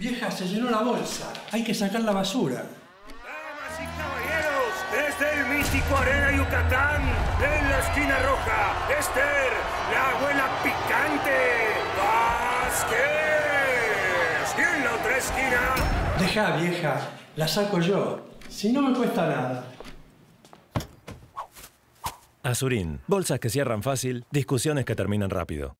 Vieja, se llenó la bolsa. Hay que sacar la basura. Damas y caballeros, desde el mítico Arena Yucatán, en la esquina roja, Esther, la abuela picante, Vázquez. Y en la otra esquina... Dejá, vieja, la saco yo. Si no me cuesta nada. Asurín. Bolsas que cierran fácil, discusiones que terminan rápido.